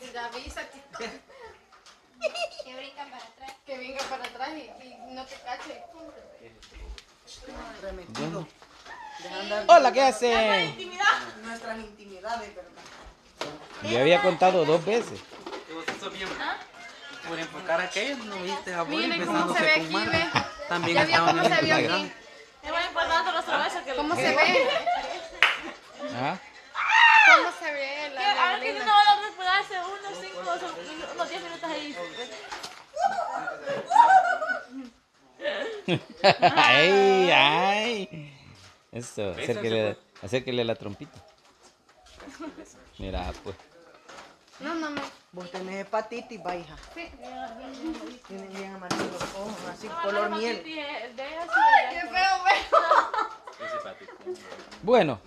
si la avisa que brincan para atrás. Que venga para atrás y no te cache. Bueno. Hola, ¿qué hacen? Nuestras intimidades, ¿verdad? Yo había contado 2 veces. Por enfocar a aquellos, no viste a Boris besándose con Marvin. También estaban en el grande. Es muy importante los trabajos que ¿cómo se ve? ¿Ah? ¿Cómo se ve? Ahora que no van a esperarse unos 10 minutos ahí. ¡Ay, ay! Eso, acérquele la trompita. Mira, pues. No, no, no. Vos tenés hepatitis, va, hija. Sí. Tienen bien amarillos los ojos, así, color miel. ¡Ay, qué feo! Bueno,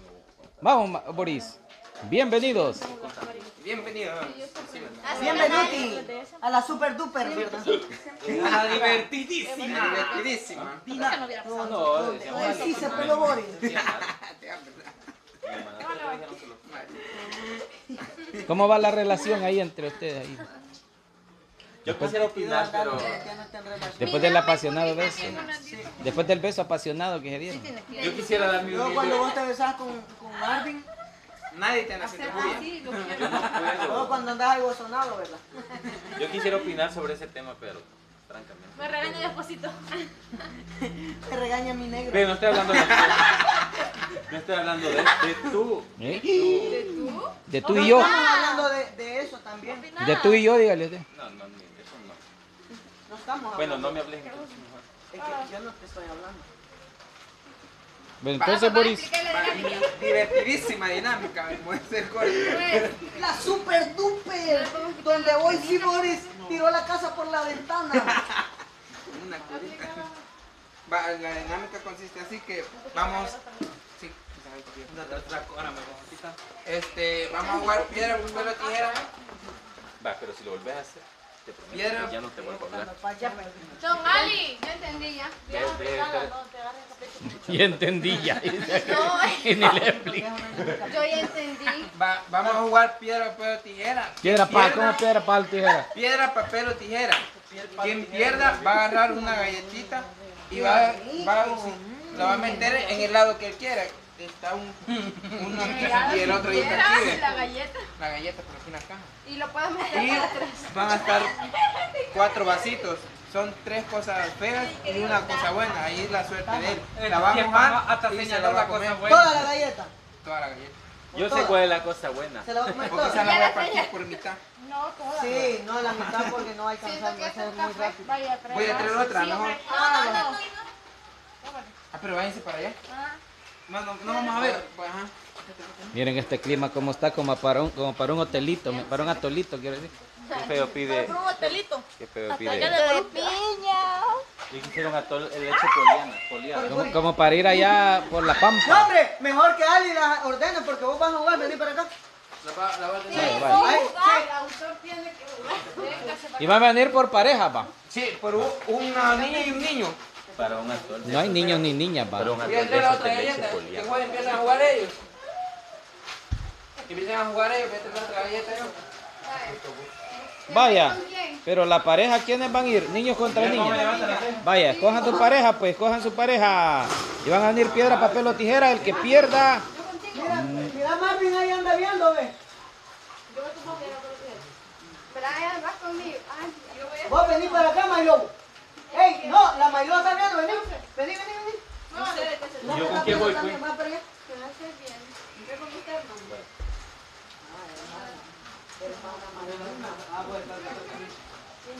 vamos, Boris. Bienvenidos. Bienvenidos. Bienvenidos a la super duper, ¿verdad? La divertidísima. Divertidísima. No, no. Sí, se peló Boris. ¿Cómo va la relación ahí entre ustedes? Ahí? Yo quisiera opinar, pero... Después del apasionado beso. Después del beso apasionado que se dieron. Yo quisiera dar mi opinión. Yo cuando vos te besás con Marvin, nadie te nace. Todo cuando andás algo sonado, ¿verdad? Yo quisiera opinar sobre ese tema, pero... Francamente. Me regaña Diosposito. Te regaña mi negro. Pero no estoy hablando de... No estoy hablando de tú. ¿Eh? De tú y yo. Estamos hablando de eso también. De tú y yo, dígale. No, de eso no. No estamos hablando. Bueno, no me hables entonces mejor. Es que yo no te estoy hablando. Bueno, entonces, Boris. Divertidísima dinámica, me muestra el corte. La super duper. Donde hoy sí Boris tiró la casa por la ventana. Una curita. La dinámica consiste así que vamos... vamos a jugar piedra, papel o tijera. Va, pero si lo volvés a hacer, te prometo que ya no te vuelvo a hablar. Don Ali, yo entendí ya. Yo entendí ya. Yo ya entendí. Vamos a jugar piedra, papel o tijera. ¿Cómo piedra, papel o tijera? Piedra, papel o tijera. Quien pierda va a agarrar una galletita y la va a meter en el lado que él quiera. Está uno aquí y el otro y el otro. La galleta. La galleta, pero aquí en la caja. Y lo puedes meter y para atrás. Van a estar 4 vasitos. Son 3 cosas feas y una cosa buena. Ahí es la suerte de él. La va a mojar hasta señalar la cosa buena. Toda la galleta. Toda la galleta. Yo sé cuál es la cosa buena. Se la va a comer toda. Porque se la voy a partir por mitad. No, toda. Sí, no la mitad porque no va a alcanzar. Va a ser muy rápido. Voy a traer otra, mejor. Ah, pero váyanse para allá. No vamos a ver. Pues, ajá. Miren este clima como está, como para un hotelito, para un atolito, quiero decir. Qué feo pide. Para un hotelito. Qué feo pide. De piña. Yo quisiera un atol hecho poliana. Como para ir allá por la pampa. No, hombre, mejor que Ali la ordene porque vos vas a jugar, vení para acá. La va a tener. Sí, el autor tiene que jugar. Y van a venir por pareja, va. Sí, por una niña y un niño. Para un actor no hay niños ni niñas, para un actor de que empiezan a jugar ellos. Que empiezan a otra galleta ellos. Vaya, pero la pareja, ¿quiénes van a ir? Niños contra niñas. Vaya, cojan tu pareja, pues, cojan su pareja. Y van a venir piedra, papel o tijera, el que pierda. Mira Marvin ahí anda viendo, ve. Yo voy a tomar piedra, papel o tijera. Brian, vas conmigo. Vos venís para acá, Mayo. ¡Ey! ¡No! ¡La mayor está viendo! ¡Vení! ¡Vení, vení, vení! No, no, ¿yo con qué voy? ¿Qué va a perder? ¿Qué va a hacer bien? ¿Qué va a buscar?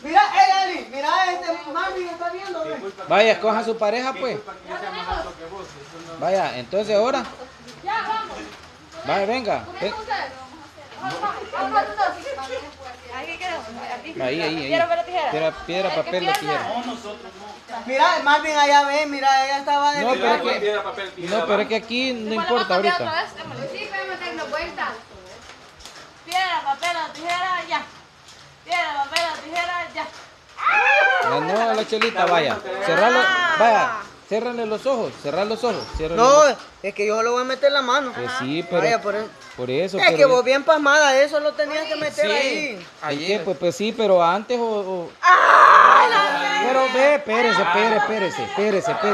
Mira, Ali, mira, este Marvin está viendo. Vaya, escoja a su pareja, pues. Vaya, entonces ahora. Ya, vamos. Vaya, venga. Ahí. Piedra, papel o tijera. No, nosotros no. Mira, más bien allá ve, mira, ella estaba de pero es que aquí no importa ahorita. Sí, vamos a darnos vuelta. Piedra, papel o tijera, ya. Piedra, papel o tijera, ya. Ganó la chelita, vaya. Cerralo, vaya. Ciérrenle los ojos, cerrar los ojos. No, los... es que yo lo voy a meter la mano. Pues sí, pero... Vaya, por eso. Es pero... que vos bien pasmada, eso lo tenías que meter sí, ahí. Ayer. Pues sí, pero antes o... ¡Ah! Pero ve, espérese.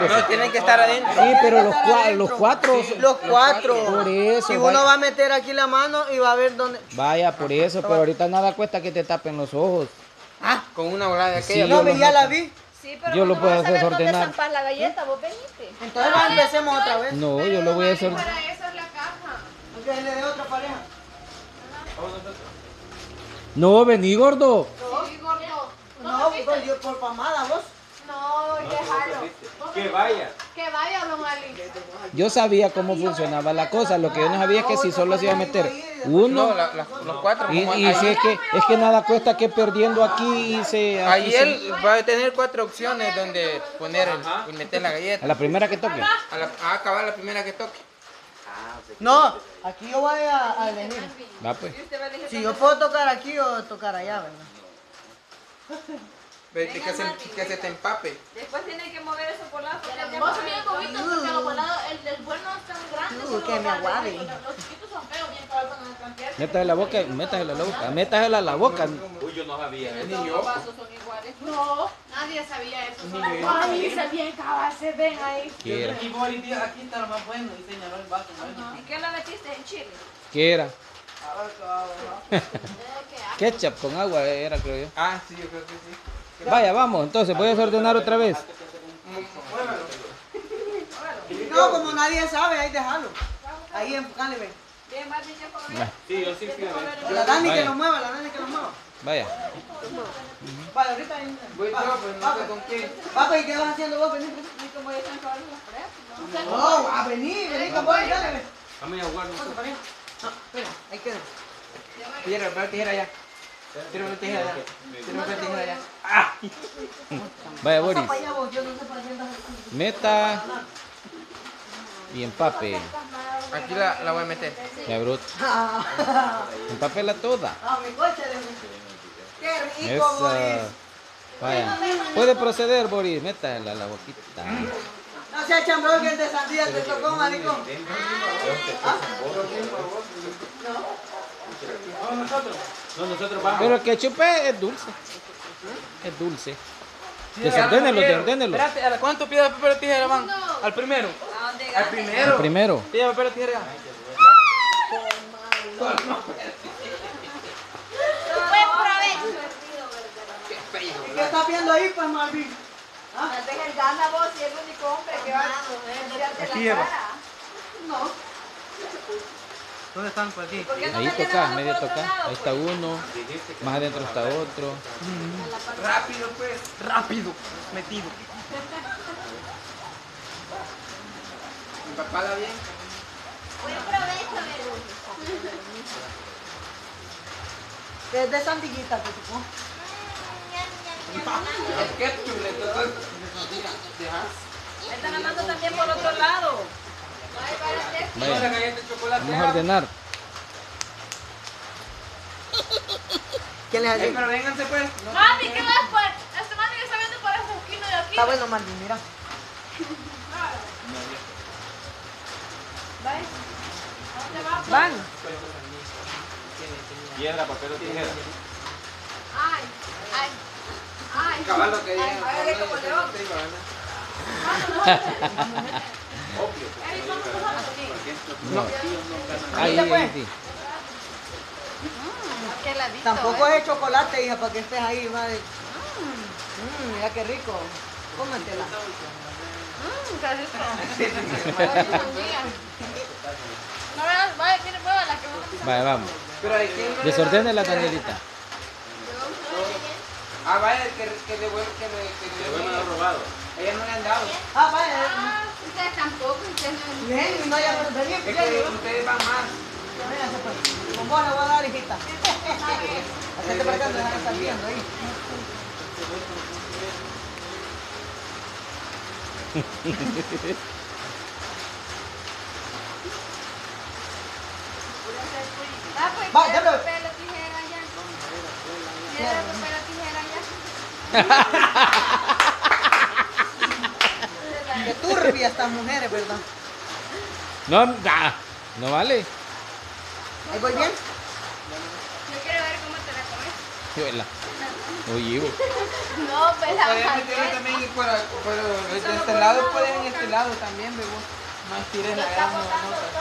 No, tienen que estar adentro. Sí, pero los cuatro. Por eso. Si uno va a meter aquí la mano y va a ver dónde... Vaya, por eso, pero ahorita nada cuesta que te tapen los ojos. Ah, con una bola de aquella. Sí, no, ya la vi. Sí, pero yo lo puedo hacer ordenar. La galleta, vos veniste. Entonces no, empecemos otra vez. No, pero yo lo voy a hacer. Para eso es la caja. Porque le dé otra pareja. No, vení gordo. Sí, gordo. No, pues yo por pamada vos. No, déjalo. Que vaya. Que vaya, don Ali. Yo sabía cómo funcionaba la cosa. Lo que yo no sabía es que si solo se iba a meter uno. No, los cuatro. Y si es que nada cuesta que perdiendo aquí se... Ahí él va a tener cuatro opciones donde poner y meter la galleta. ¿A la primera que toque? A acabar la primera que toque. No, aquí yo voy a venir. Va pues. Si yo puedo tocar aquí o tocar allá, ¿verdad? Vete, que se te empape. Después tiene que mover esos volados. Vos miren cobitos porque los volados, el vuelo no es tan grande. Que me aguade. Los chiquitos son feos, bien para cuando se campean. Métasela a la boca. Uy, yo no sabía. Los vasos son iguales. No, nadie sabía eso. Mami, se bien se ven ahí. Y Mori, aquí está lo más bueno. Y señaló el vaso. ¿Y qué la metiste en chile? ¿Qué era? Ketchup con agua era, creo yo. Ah, sí, yo creo que sí. Vaya, vamos, entonces voy a desordenar otra vez. No, como nadie sabe, ahí déjalo. Ahí enfocale, ve. Sí, yo sí fui. La Dani que lo mueva. Vaya. Vale, ahorita ahí. Papá, ¿y qué vas haciendo vos? Vení, voy a estar acabando las paredes. No, a venir con vos, dale, ve. A mí aguardo. No, espera, ahí queda. Tijera, pero tijera ya. Tiene una tijera allá. ¡Ah! Vaya, Boris. Meta. Y empape. Aquí la voy a meter. La bruta. Empapela toda. ¡Qué rico, Boris! Vaya. Puede proceder, Boris. Métala a la boquita. No se echan broques de sandía, te tocó, maricón. No, nosotros vamos. Pero el ketchup es dulce. Es dulce. Desordénelo. Espérate, ¿cuánto piedra, papel o tijera van? Al primero. Al primero. Piedra, papel o tijera. ¿Qué estás viendo ahí, pues, Marvin? No te encanta vos, si es el único hombre que va a tirarte la cara. No. ¿Dónde están por aquí? Ahí toca, medio toca. Ahí está uno, más adentro está otro. Rápido pues, rápido, metido. Empapada bien. Buen provecho, Verón. Desde sandiguita, pues. El ketchup le tocó. Me están amando también por otro lado. Vaya. Vamos a ordenar. ¿Quién les hace? Pero vénganse pues. Mami, ¿qué vas pues? Este mami está viendo por ese esquino de aquí. Está bueno, Mami, mira. ¿Dónde vas? Van. Piedra, papel o tijera. Ay. Caballo que digan. A ver, como león. No. Ahí. Tampoco es chocolate, hija, para que estés ahí, madre. Mira qué rico. Cómetela. Vale, vamos. Desordénela, Danielita. Ah, vaya, que devuelve, que le han robado. Ellas no le han dado. Ah, vaya. Ustedes tampoco, ustedes no. Bien, no hayan venido. Es que ustedes van más. Con vos la voy a dar, hijita. Hacete para acá, no van a estar viendo ahí. Va, ya lo veo. Qué turbia estas mujeres, ¿verdad? No, no vale. ¿Ahí voy bien? Yo quiero ver cómo te la comes. Oye, vos. No, pero la meterlo también de este lado, puedes en este lado también, bebé. No estires la grasa, no.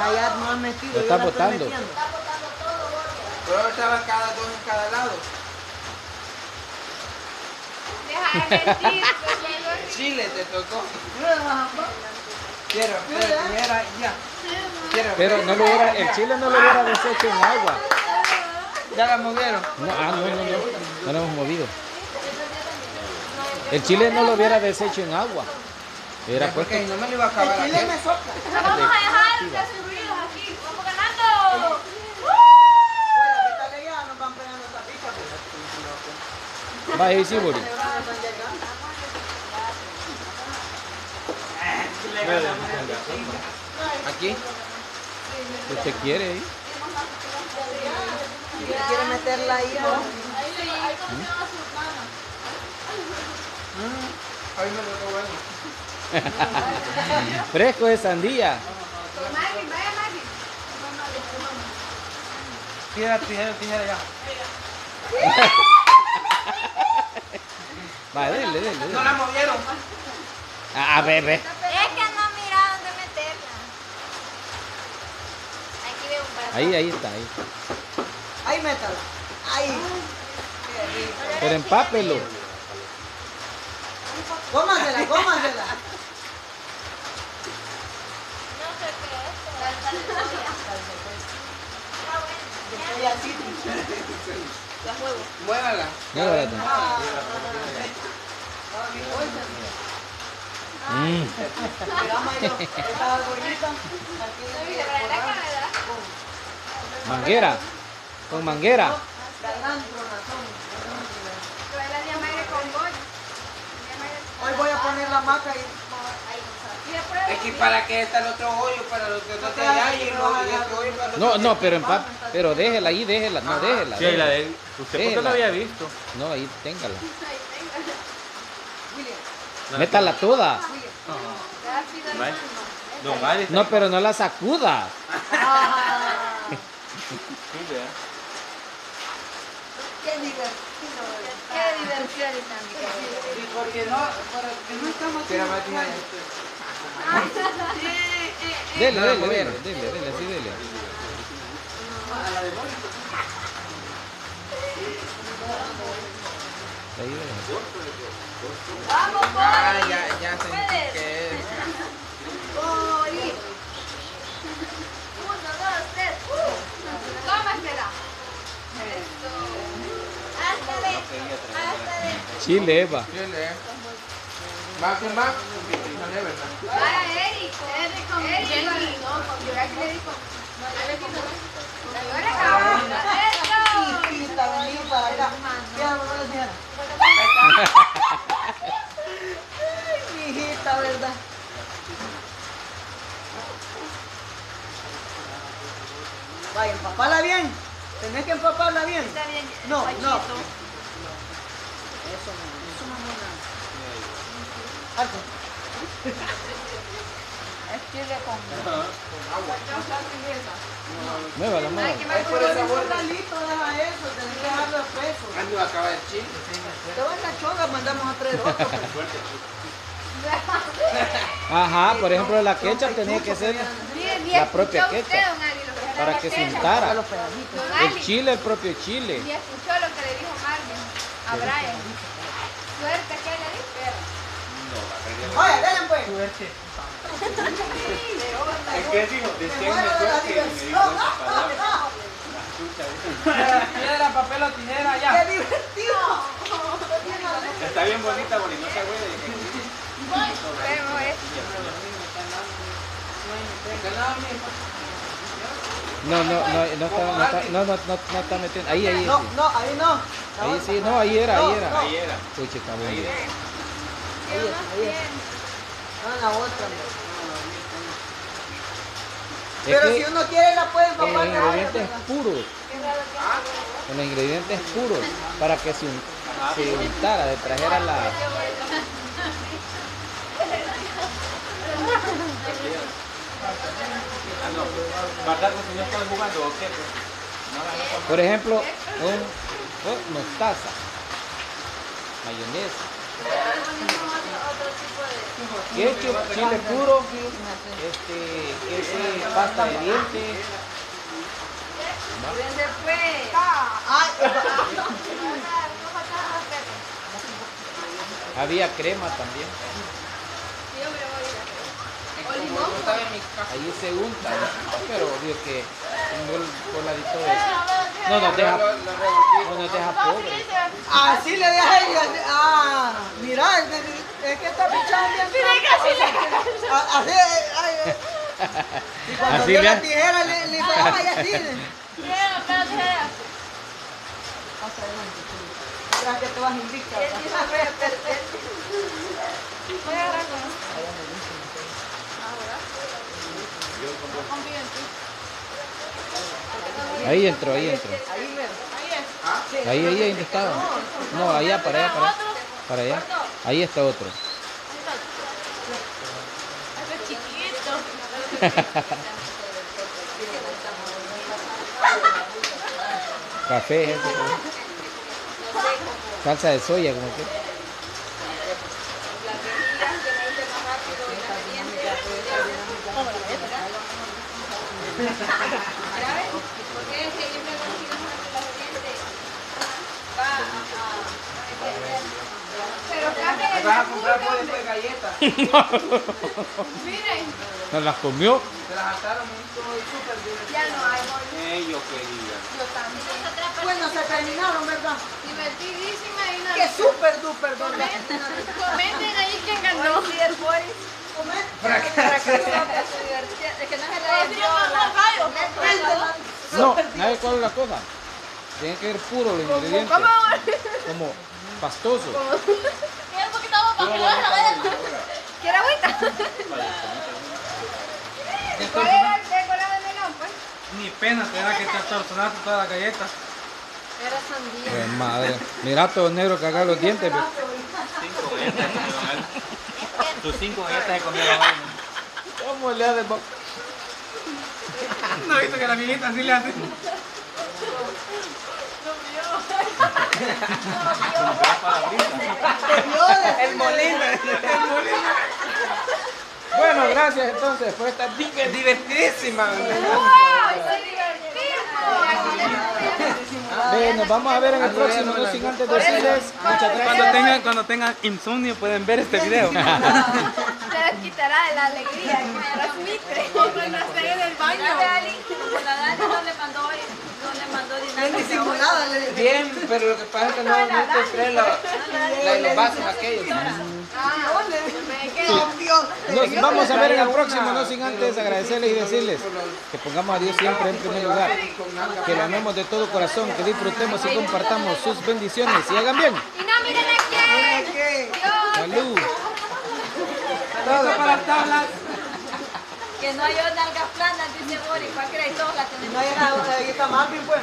Allá no han metido. Lo está botando. Está botando todo, Boris. Pero estaba cada dos en cada lado. Deja de mentir. Chile te tocó. Quiero, primera ya. Pero no lo hubiera, el chile no lo hubiera deshecho en agua. Ya la movieron. No lo hemos movido. El chile no lo hubiera deshecho en agua. Era porque no me lo iba a acabar. El chile me sopla. No vamos a dejar de hacer ruidos aquí. Vamos ganando. Bueno, ya nos van pegando esta picha. Va a ir sí, Boris. Aquí. Usted quiere ir. ¿Quiere meterla ahí? Ahí comió a su hermana. Ahí me lo tocó bueno. Fresco de sandía. Marvin, vaya Marvin. Tijera ya. Va, dele. No la movieron. A ver, ve. Ahí está. Ahí métalo. Ahí. Pero empápelo. Cómasela. No sé qué es. Y así. La juego. Muévala. Manguera, con manguera. Hoy voy a poner la maca y... Es que para que está el otro hoyo, para los que no te hallan y otro hoyo para los... No, pero déjela ahí, no déjela. Sí, la de él. ¿Usted por qué la había visto? No, ahí téngala. Métala toda. No, pero no la sacuda. Qué divertido también. Porque no estamos... Dele. A la de Boris. Vamos, Boris. Ya sentí que es. Boris. 1, 2, 3. Tómatela. Chile, Eva. Más. Para Eric, ¿verdad? Vaya, empapala bien. Tenés que empaparla bien. Está bien. No. Eso mamona. Alto. Es chile con agua. Mueva la mano. Es por el sabor. Listo, deja eso. Tenés que dejarlo a peso. ¿Cuándo acaba el chile? Todas las chongas mandamos a traer otro. Ajá, por ejemplo, la quecha tenía que ser la propia quecha. Para que se untara. El propio chile. Y escuchó lo que le dijo Marvin a Brian. Suerte que le di, pero... Oye, denle pues. Suerte. Es que dijo, deseenme suerte. Piedra, papel o tijera, ya. ¡Qué divertido! Está bien bonita, Mori, no se agüede. Pero es... No está metiendo. Ahí. No, ahí no. Ahí sí, no, ahí era. Puche, cabrón. Ahí era. No, la otra. Pero si uno quiere la pueden papar. Con ingredientes puros. Con los ingredientes puros. Para que se untara, trajera la... Guardarlo si no están jugando o qué. Por ejemplo, mostaza, mayonesa, ketchup, chile puro, pasta de dientes. ¿Dónde fue? Había crema también. Ahí se unta, pero obvio que con la victoria no nos deja pobre. Así le deja ella. Ah, mira, es que está pichando bien. Mira, casi le deja. Así, ay, y cuando dio la tijera le pegaba allá así. Hasta adelante. Tras que te vas invicta. Voy a agarrar con eso. Ahí entró. Ahí donde estaba. No, allá, para allá. Ahí está otro. Café, eso. Salsa de soya, como que. Vas a comprar pues galletas. Miren. ¿Se las comió? Se las ataron súper bien. Ya no hay bolsas. Yo quería. Yo también. Bueno, se terminaron, ¿verdad? Divertidísima y una. Que súper duper, ¿verdad? Comenten ahí quién ganó. Sí, el Boris. Comenten. Es que no se la dejaron. No, ¿sabes cuál es la cosa? Tienen que ser puros los ingredientes. Como pastoso. Que no ¿Quiere agüita? ¿Cuál era el decorado de melón, pues? Ni pena, será que te atorzonaste toda la galleta. Era sandía. Pues madre, mira todo negro que haga los dientes. Pero... 5 galletas se comieron. Tus 5 galletas se comieron. ¿Cómo le haces, papá? No he visto que la amiguita así le hace. El molino. Bueno, gracias entonces, fue esta divertidísima. Nos vamos a ver en el próximo, no sin antes decirles cuando tengan insomnio pueden ver este video. Se les quitará de la alegría que me transmite. Con la serie del baño. La Dani no le mandó dinero. Bien, pero lo que pasa es que no encontré los vasos aquellos. Nos vamos a ver en el próximo, no sin antes agradecerles y decirles que pongamos a Dios siempre en primer lugar, que lo amemos de todo corazón, que disfrutemos y compartamos sus bendiciones y hagan bien. Y no miren aquí. Salud. Todo para tablas. Que no hay nalgas planas, dice Boris, cualquiera y todos la tenemos. No hay nada, ahí está Marvin, pues.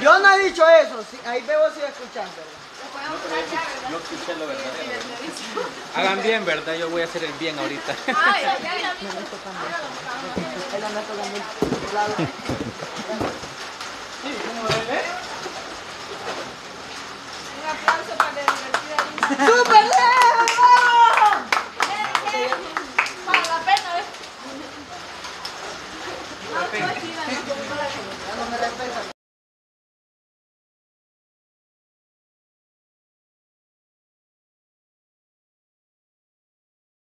Yo no he dicho eso, ahí veo si escuchan, ¿verdad? Yo escuché lo verdadero. Hagan bien, ¿verdad? Yo voy a hacer el bien ahorita. Ay, ya. Un aplauso para la divertida. ¡Súper!